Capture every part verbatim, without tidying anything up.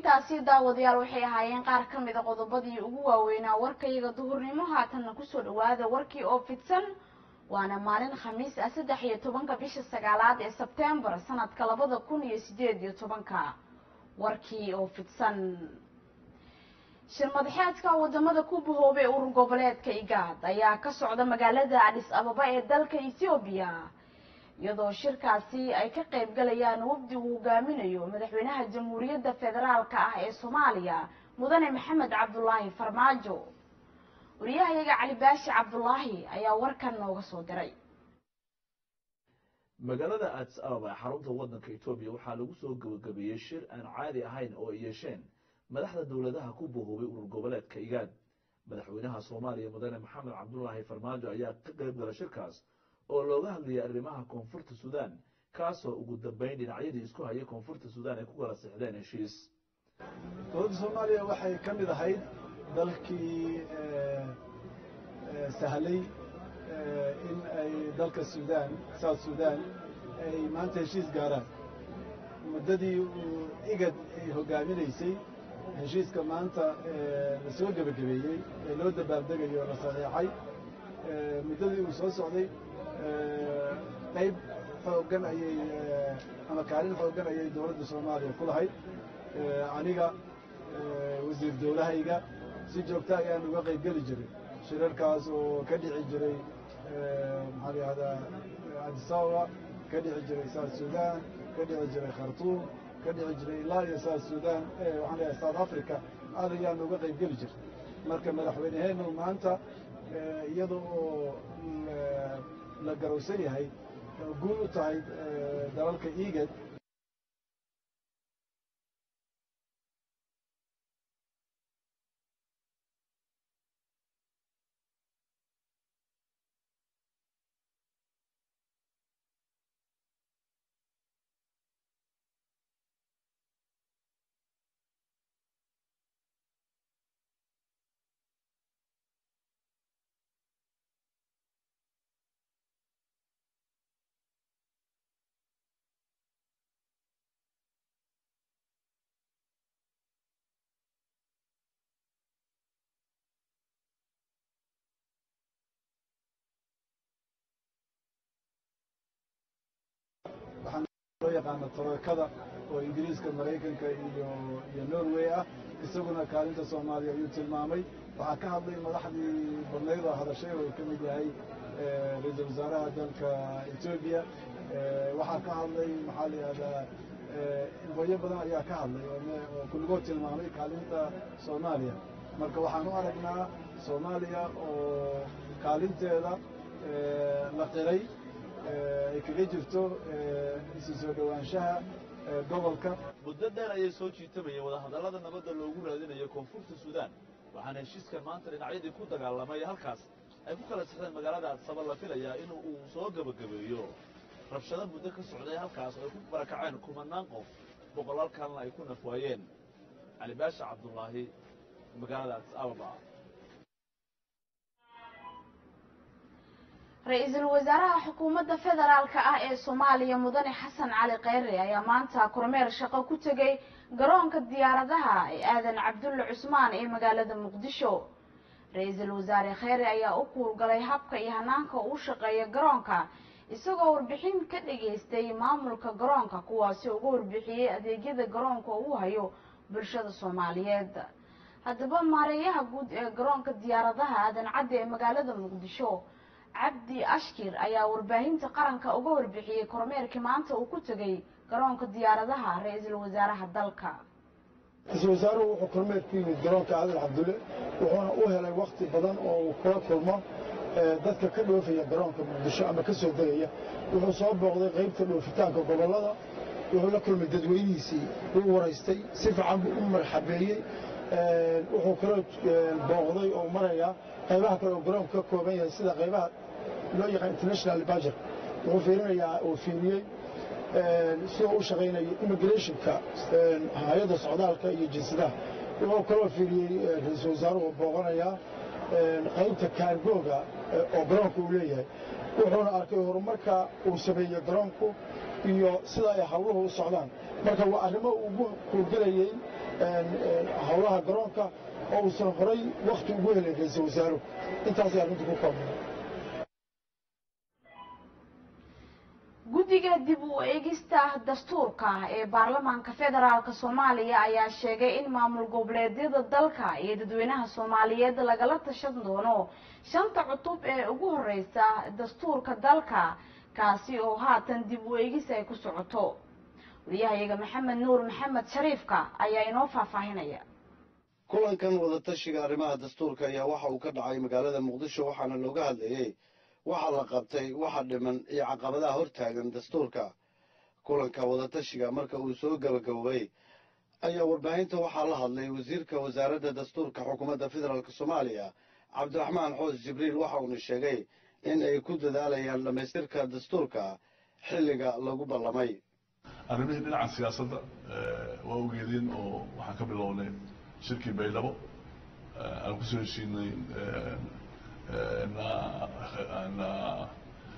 intaasi daawadyaal waxay ahaayeen qaar ka mid ah qodobadii ugu waaweynaa warkayga duhurnimo haatanna ku soo dhawaada warkii oo fidsan waana maalin Khamiis ah saddex iyo toban bisha sagaalaad ee Sebtembar sanadka laba kun iyo siddeed iyo toban warkii oo fidsan shir madaxaadka wadamada ku bahoobay urur goboleedka IGAD ayaa ka socda magaalada Addis Ababa ee dalka Ethiopia iyadoo shirkaasi ay ka qayb galayaan wafdi uu hogaaminayo madaxweynaha jamhuuriyadda federaalka ah ee Soomaaliya mudane Maxamed Cabdullaahi Farmaajo wariyahayaga Cali Baashi Cabdullaahi ayaa warkan nooga soo diray magaalada Addis Ababa xarunta waddanka Itoobiya waxaa lagu soo gabagabeeyay shir aan caadi ahayn oo yeesheen madaxda dawladaha ku boobay urur goboleedka IGAD madaxweynaha Soomaaliya mudane Maxamed Cabdullaahi Farmaajo ayaa ka qayb galay shirkaas oo looga hadlay arrimaha koonfurta Suudaan kaasoo ugu dambeyn dhinacyada isku haya koonfurta Suudaan ay ku kala sixdeen heshiis. Dowladda Soomaaliya waxay ka mid ahayd dalkii sahlay in ay dalka Suudaan, South Suudaan ay maanta heshiis gaaraan. Muddadii IGAD ay hogaaminaysay heshiiska maanta la soo gabagabeeyay ee loo dabaaldagayo la saxiixay muddadii uu soo socday. قيب فوجن أي أما كارين فوجن أي دولة الصومالية كلها عنيقة وزير دولة هيجا سجوبتها يعني وقع قل جري شرر كاس وكدي عجري على هذا الصورة كدي عجري سال السودان كدي عجري خرطوم كدي عجري لا يسال السودان على سال أفريقيا هذا يعني وقع قل جري مركب ملحوين هنا ومعنته يدو la garowsan yahay guul u tahay dalalka IGAD ويقعنا تركض وإنجليز كمريكان كينورويا يسوقنا كارنتا سوماليا يوتيلمامي وحكاها لي ملاحظ بالنيرة هذا الشيء وكم جاي رئيس الوزراء دالك إثيوبيا وحكاها لي محلي هذا ويبدأ يحكاها لي وكل جوت المامي كارنتا سوماليا مركب وحنو عرفنا سوماليا وكارنتا هذا لقري كجيرتو سيسودوانشها gobolka muddo dheer ay soo jiitamay wada hadallada nabadda loogu raadinayo koonfurta Suudaan waxaan heshiiska maanta dhinacyada ku dagaalamay halkaas ay ku kala sixdeen magaalada Addis Ababa la filayaa in uu soo gabagabeeyo rabshada muddo ka socday halkaas oo ay ku barakaceen kumanaan qof boqolaal kalena ay ku nafwaayeen Cali Baashi Cabdullaahi magaalada Addis Ababa رئيس الوزراء حكومة فدرالك آه سوماليا مدني حسن علي قيري ايا مانتا كورمير شاقا كتاقي قرونك الديارة دها اي آذن عبدالله عثمان اي مقالة مقدشو رئيس الوزراء خيري ايا اوكور قلي حبك اي هنانك اوشق ايا قرونك اسوغو ربحين كدقي استي ماملك قرونك كواسي اوغو ربحي ادي جيد قرونك اوها يو برشاد سومالياد هدبا ماريها قرونك الديارة دها آذن عدي مقالة مقدشو عبدي أشكر أيا ورباهين تقرنك أقول بحي كرمير كمانته وكتجي قرنك الديار ذها رئيس الوزراء هدلك. رئيس الوزراء وكرمير في الدراسة على العبدلة وأهل وقت بدن وكل كلمة ذاتك كله في الدراسة بالشأن مكسر دلية وحصاب بعض غيب تلو في تانك قبلنا وهو لكل مددويني سي هو رئيستي سيف عم أم الحبيبية وحكرت بعضي أو مريا قيبها كانوا قرام كوبايا سلا قيبها لا يقع international الباجر وفيريا وفيريا سووا شغينا immigration كا هيدا السعودية كا يجسده وحكروا فيريا السوزارو بعضيا قيبت كارجوجا قرام كوليا وحنا أركيه رمكا وسبيع قرامكو إياه سلا يحوله السعودان لكن وأنا ما أبوه كوليا هواها جرانكا أو سنغري وقت وجهله جزء وزاره أنت عزيز عندك مقام. Guddiga dib u eegista dastuurka ee baarlamaanka federaalka Soomaaliya ayaa sheegay in maamul goboleedyada dalka iyo dadweynaha Soomaaliyeed lagala tashan doono shanta cutub ee ugu horeysa dastuurka dalka kaasi oo haatan dib u eegis ay ku socoto. Wariyahayaga Maxamed Nuur Maxamed Shariifka ayaa inoo faahfaahinaya. Kulankan wada tashiga arrimaha dastuurka ayaa waxa uu ka dhacay magaalada Muqdisho waxaana looga hadlayay waxa la qabtay waxa dhiman iyo caqabadaha hortaagan dastuurka. Kulanka wadatashiga marka uu soo gabagaboobay ayaa warbaahinta waxaa la hadlay wasiirka wasaaradda dastuurka xukuumadda federaalka Soomaaliya Cabdiraxmaan Xoos Jibriil waxa uu sheegay in ay ku dadaalayaan dhamaystirka dastuurka xilliga lagu ballamay. Arrimihii dhinaca siyaasadda waa ogeedeen oo waxaan ka bilownay shirkii Baylabo aan ku soo heshiinay أنا أنا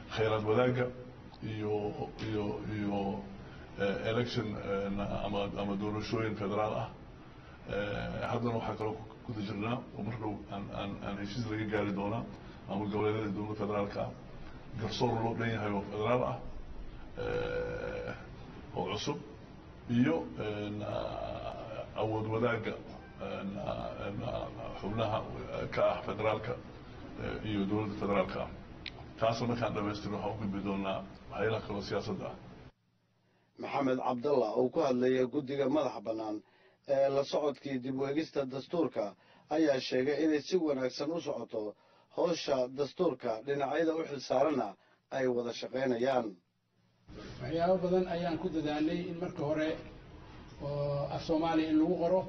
خيرات وذاك يو يو يو election أنا أما أما دورو شوين فدرالة حضنوا حكروا كده جرنا ومرقوا أن أن أن يشيز لقي قاري دونا أما الجولة اللي دورو فدرالة كا قصور لو بني هاي فدرالة وعصب يو أود وذاك أنا أنا حولها كا فدرالة iyo dowladda federaalka taasoo markaan dhameystiro waxa uu bidoonaa hay'adda kala siyaasadda. Maxamed Cabdallah oo ku hadlayay guddiga madaxa banaan ee la socodkii dib u eegista dastuurka ayaa sheegay inay si wanaagsan u socoto howsha dastuurka dhinacyada u xilsaarana ay wada shaqaynayaan. Waxyaabo badan ayaan ku dadaalay in marka hore oo af Soomaaliya in lagu qoro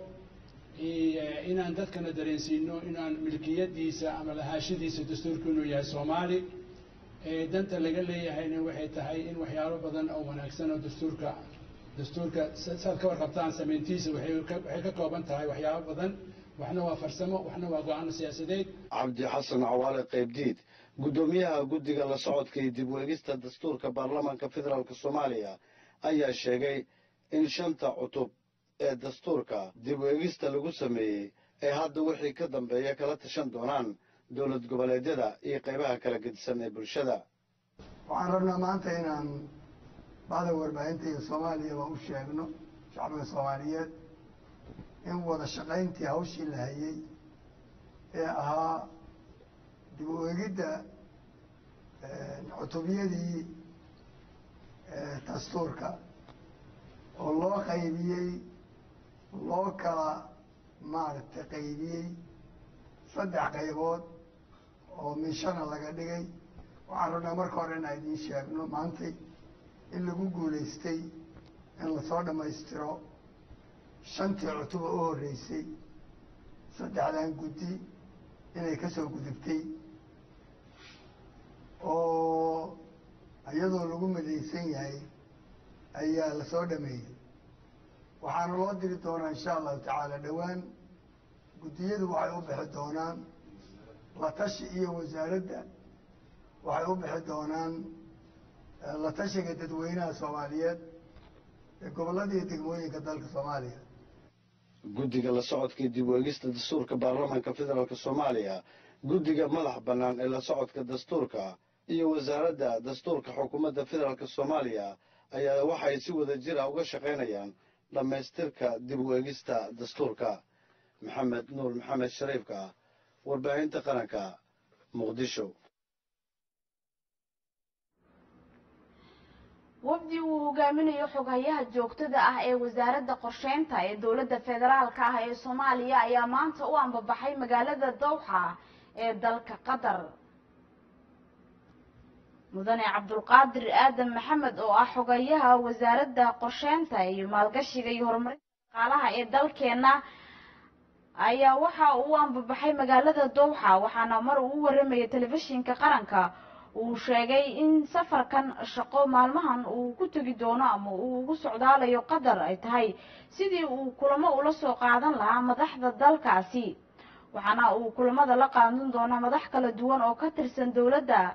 إن عندك كنا درسين إن عن ملكية ديسة عمل هاشي ديسة دستور كله يا سومالي دنت اللي قال لي هين وحي تحين وحي عربضا أو من أكسنا دستور ك دستور ك صار كبر قبطان سمنتيس وحي وحي كوبان تحي وحي عربضا وإحنا وفرسمة وإحنا وقعنا سياسة ديت. عبد حسن عوالق جديد قدوميها قدي قال صعود كي دبوجست الدستور كبرلمان كفدرال كسوماليا أي شيء إن شنطة عطب الدستوركا دبوجيست لجوسمي هذا وحي كدم بيا كلا تشن دوران دولة قبل جدا يقيبها كلا قد سنة برشدا. وعرفنا ما أنت هنا بعد وربعين تي الصومالية وأوش يعنو شعب الصوماليات إن وضع شقين تي أوش اللي هي إياها دبوجيدا عطبية دي دستوركا والله خيبيي الله كلا مار تقييدي صدق قيود ومشان الله قديجي وعرضنا مركورين عيدين شابنا مانتي اللي بقول يستي إن صار ما يسترى شنتي عطوبة أول رئيسي صدق على إن قدي إن يكسر قدبتي أو أيضا لقوا مدرسين هاي أيها الصدمي وحنا الله دريتونا إن شاء الله تعالى دوان قديد وحيوب حدونا لا تشئي وزارة وحيوب حدونا لا تشئ كتدوينا الصوماليات القبلة دي تقوي كذلك الصومالية قديد قال صعد كديبو قست الدستور كبرلمان كفدرالك الصومالية قديد ملح بنان إلا صعد كدستور كا هي وزارة دستور كحكومة فدرالك الصومالية أي واحد يسوي ذا الجرا وقش قينيان لما يسترك دبوجيستا دستوركا محمد نور محمد شريفكا واربعين تقنكا مقدشو. وبدي وجامين يحوجيها الجوكتدا أه وزارة قرشين تاي دولة فدرال كها الصومالية يا مانتا وعم ببحي مجال الدوحة دلك قدر. مدني عبد القادر آدم محمد أو أحوجيها وزارة قرشين تاي مالقش يجيهم قالها إدل كنا أيه وحى وام ببحي مجلة الدوحة وحنا مروا ورمي تلفزيون كقرنكا وشجعي إن سفر كان الشقاء مع المهن وكنت جدونا وقصعد على يقدر أتهاي سيدي وكل ما أولس قاعدا لها مدح ذدل كعسي وحنا وكل ما ذلقا عندنا مدح كل دوان أو كتر سندولة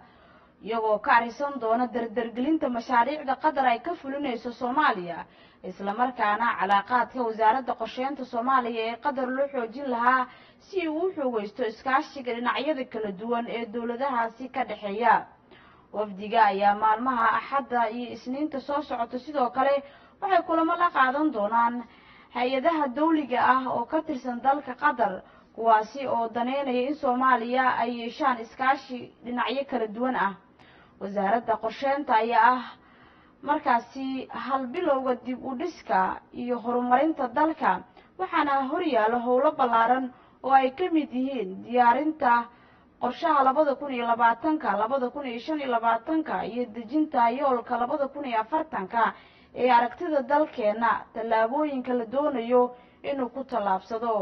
يغو كاريسان دونا دردرقلين تمشاريع دا قدر يكفلون يسو صوماليا إسلامركانا علاقات كوزارة دا قشيان تا صوماليا قدر لوحو جين لها سيوحو ويستو اسكاشي كالي نعيادة كالدوان اي دولدها سيكا دحيا وفدقا يا مالمها أحد اي اسنين تسوسو عطسيدو كالي وحي كولما لاقادان دونان هايدها الدوليقا اه او كاترسان دالك قدر كواسي او دانيني ان صوماليا اي شان اسكاشي لنعيا كالدوان اه وزارة دا قشيان تا اي اه markaasi hal bilowga dib u dhiska iyo horumarinta dalka waxana hor yaalo howlo balaaran oo ay ka mid yihiin diyaarinta qorshaha labada kun iyo labaatan ka labada kun iyo shan iyo labaatan ka iyo dejinta yoolka labada kun iyo afartan ka ee aragtida dalkeena talaabooyinka la doonayo inuu ku talaabsado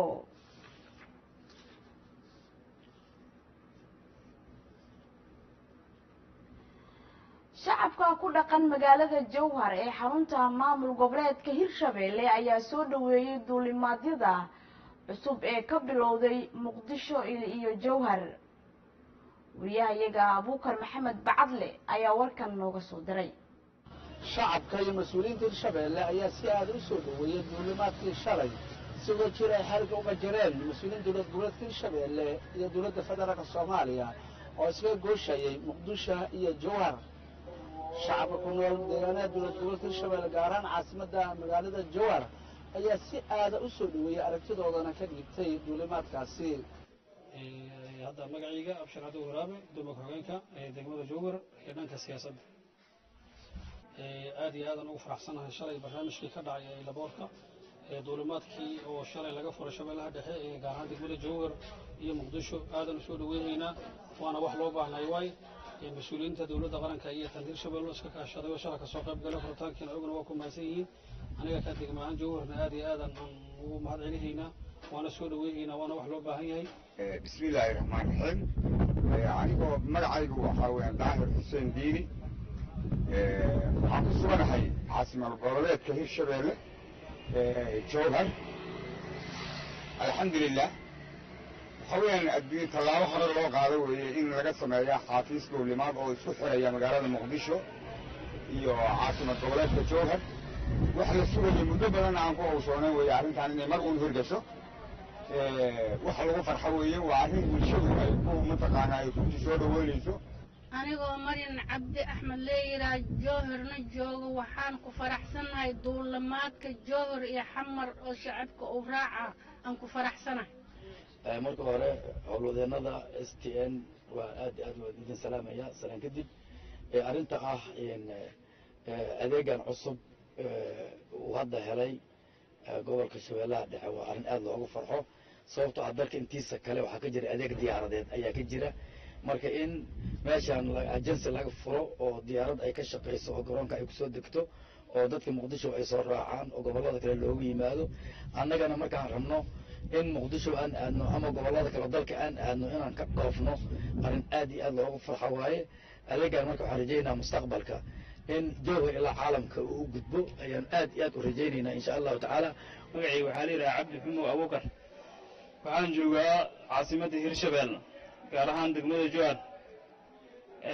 شعبكا كل قن مجالة الجوهر إيه حرونتها مام الجبرات كهير شبيلة أي سود ويدو لما ضدا بسوب إيه قبلوا ذي مقدشوا إلى الجوهر ويا يجا بوكر محمد بعدلي أي وركن نوجسودري شعبكا المسؤولين ذي شبيلة أي سيادة سود ويدو لما تشري سوى كيرا حركة وبجران المسؤولين دولة دولة ذي شبيلة هي دولة فدرالية الصومالية أو سوى جوشة هي مقدشة هي الجوهر شعبك ونول ديانا دولة دولة الشبال قاران عاصمة دا مغالدة الجوار ايا سي آده اسود ويا اركتد وضانا كدبتاي دولة ماتكاسي هادا مقعيقا ابشر عدو غرابي دومك حقينكا دقمة جوار حيرنانكا سياسة آدي آده نوفر حسنها شرعي برامشكي كدع الى بوركا دولة ماتكي او شرعي لغفور الشبال هادا قاران دقمة جوار ايا مقدشو آده اسود ويهينا وانا وحلوبا عن ايواي المسؤولين تدولوا دغران كأي تندير شباب لسكك عشرة وشركة صاحب جلوف رتان كنا عقنا وكم مسيين أنا كنت جماعة جوهر نادي آدم ومهرعيني هنا وأنا سوري هنا وأنا وحلو بهاي بسم الله الرحمن الرحيم يعني مرعي وحوي الداهر حسين ديني عبد الصمد حي عاصمة القرية كهي الشباب جوهر الحمد لله حويا الدين طلعوا حر الله قالوا إن رجسم يا حافظ قبل ما أو سفر يا مجرد مقدشو يا عاصمة الدولة بجوهر وحنا السوري مدبرنا عن قوسنا ويعرفين تاني ما قلنا فرجسو وحلو فرحوية وعارفين كل شيء ومتقنا يكون شو دويليسو أنا قمرين عبد أحمد ليرا جوهر نجوج وحان كفرح سنة يدور لما كجوهر يحمر شعبك أوراعة أن كفرح سنة marka hore howlwadeennada S T N waa aad aad loo idin salaamayaa salaam kadib ee arinta ah in adeegan cusub oo hadda helay gobolka Shabeellaha Dhexe waa arin aad loogu farxo sababtoo ah dalka intiisa kale waxa ka jira adeeg diyaaradeed ayaa ka jira marka in meeshan agency laga furo oo diyaarad ay ka shaqeyso oo garoonka ay ku soo degto oo dadka Muqdisho ay soo raacaan oo gobolada kale loogu yimaado annagana markaan rabno in Muqdisho aan aadno ama gobolada kale dalka aan aadno inaan ka qoofno arin aad iyo aad loogu farxo waaye adeegan marka waxaan rajaynaynaa mustaqbalka in jooga ilaa caalamka uu u gudbo ayaan aad iyo aad u rajaynaynaa insha Allah ta'ala magacay waxaa leeyahay Cabdi Xumuud Abuukar waxaan joogaa caasimadda Hirshabeelle gaar ahaan degmada Jowhar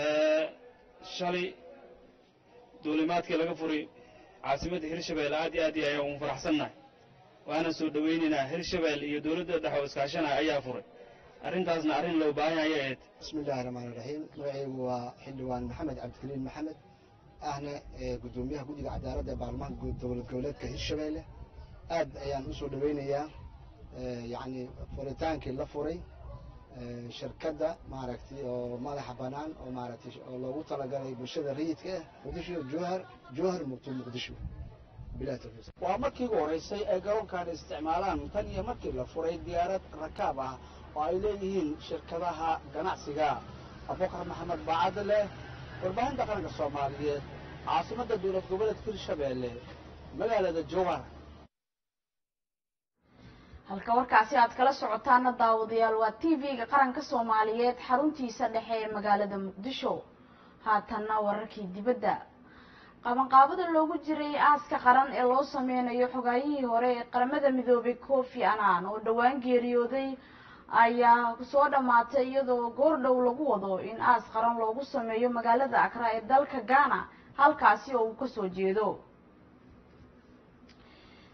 ee shalay duulimaadkii laga furay caasimadda Hirshabeelle aad iyo aad ayaan ugu faraxsanahay وأنا سود ويننا هرشبل يدور ده حوس كاشان أي أفر أرين تازنا أرين لو بايع يعيد بسم الله الرحمن الرحيم معي وحلوان محمد عبد الكريم محمد أحنا قدوميها قد العدالة ده بعلمها قد دولة دولة كهرشبلة أد يعني سود وينيا يعني فريتان كلا فري شركة ده معركتي أو مالح بنان أو معركتي الله وطلع جاي بشدة ريت كه مقدشو جوهر جوهر مكتوب مقدشو ومركي غوريسي اجرون كان استعمالان تانية مركي لفوري ديارات ركابها وإليهين شركتها جناسيها أبوكر محمد بعدله وربحان دقنق الصومالية عاصمة دولة قبلت كل شبيلة مجالة الجوهر halka warkaasi aad kala socotaan daawadayaal waa T V-ga qaranka Soomaaliyeed xaruntiisa dhexe ee magaalada Muqdisho haatanna wararkii dibadda qabanqaabada loogu jiray aaska qaran ee loo sameeyay xogaayihii hore ee qaramada midoobay Kofi Annan oo dhawaan geeriyooday ayaa soo dhamaatay iyadoo goordhow lagu wado in aas qaran loogu sameeyo magaalada Accra ee dalka Ghana halkaasii uu ka soo jeedo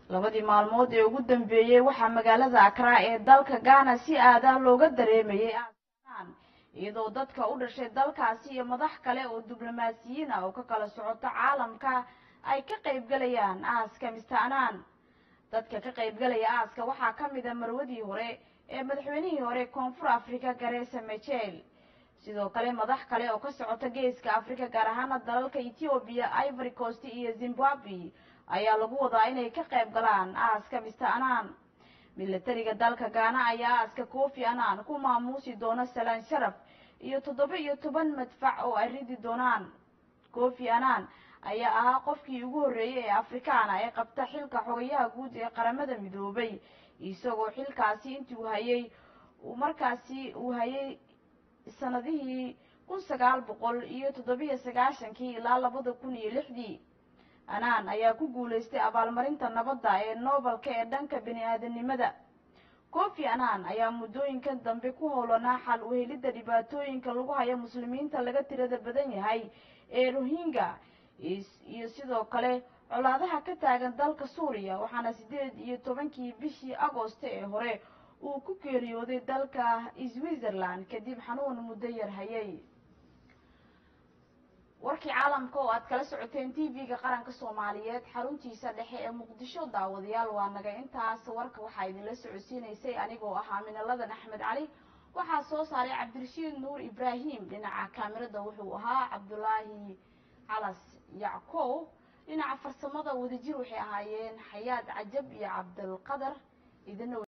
labadii maalmood ee ugu dambeeyay waxa magaalada Accra ee dalka Ghana si aad looga dareemayay aasaan iyadoo dadka u dhashay dalkaasi iyo madax kale oo diblomaasiyiin ah oo ka kala socota caalamka ay ka qayb galayaan aaska mistaanaan dadka ka qayb galaya aaska waxa kamid ah marwadii hore ee madaxweynihii hore Koonfur Afrika Garissa Machel sidoo kale madax kale oo ka socota geeska Afrika gaar ahaan dalalka Ethiopia, Ivory Coast iyo Zimbabwe ayaa lagu wadaa inay ka qayb galaan aaska mistaanaan militariga dalka Ghana ayaa aaska Kofi Annan ku maamuusi doona Salaan Sharaf iyo toddoba iyo toban madfac oo ay ridi doonaan Kofi Annan ayaa ah qofkii ugu horeeyay ee Afrikaana ee qabta xilka xogayaha guud ee qaramada midoobay isagoo xilkaasi intuu hayay oo markaasi uu hayay sanadihii kun sagaal boqol iyo toddoba iyo sagaashan ilaa laba kun iyo lix Annan ayaa ku guuleystay abaalmarinta nabadda ee Nobelka ee dhanka bini'aadanimada Kofi Annan ayaa mudooyinka dambe ku howlanaa xal u helidda dhibaatooyinka lagu hayo muslimiinta laga tirada badan yahay ee Rohingya iyo sidoo kale colaadaha ka taagan dalka Suuriya waxaana siddeed iyo tobankii bishii Agoosto ee hore uu ku geeriyooday dalka Switzerland kadib xanuun muddo yar hayay warkii caalamka oo aad kala socoteen T V-ga qaranka Soomaaliyeed xaruntiisa dhexe ee Muqdisho daawadayaal waa naga intaas warka waxa idin la socodsiinaysay anigoo ah Aaminaladan Axmed Cali waxa soo saaray Cabdirashiid Nuur Ibrahim dhinaca kaamirada wuxuu ahaa Cabdulaahi Calas يعقوب لنا عفر الصمدة وذجيرو حياة عجب يا عبد القدر إذا